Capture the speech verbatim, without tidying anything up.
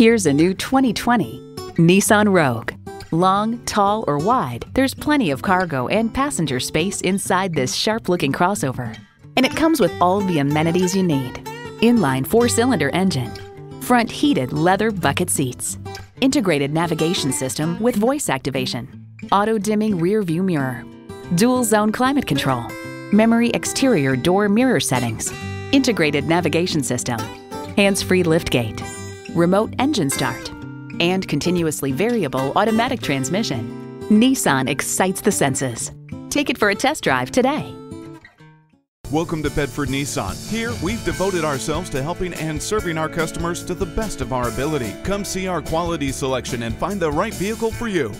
Here's a new twenty twenty Nissan Rogue. Long, tall, or wide, there's plenty of cargo and passenger space inside this sharp-looking crossover. And it comes with all the amenities you need. Inline four-cylinder engine, front heated leather bucket seats, integrated navigation system with voice activation, auto-dimming rear-view mirror, dual-zone climate control, memory exterior door mirror settings, integrated navigation system, hands-free liftgate, remote engine start, and continuously variable automatic transmission. Nissan excites the senses. Take it for a test drive today. Welcome to Bedford Nissan. Here, we've devoted ourselves to helping and serving our customers to the best of our ability. Come see our quality selection and find the right vehicle for you.